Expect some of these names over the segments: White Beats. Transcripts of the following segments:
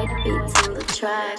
White Beats on the track.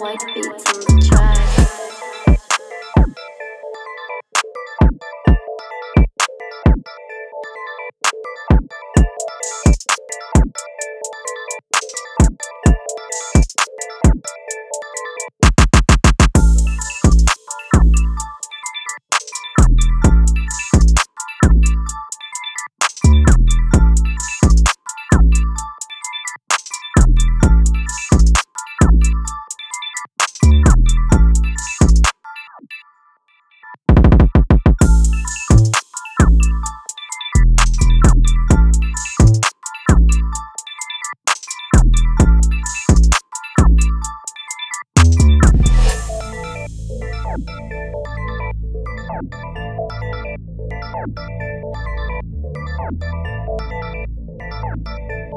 White Beats on the track.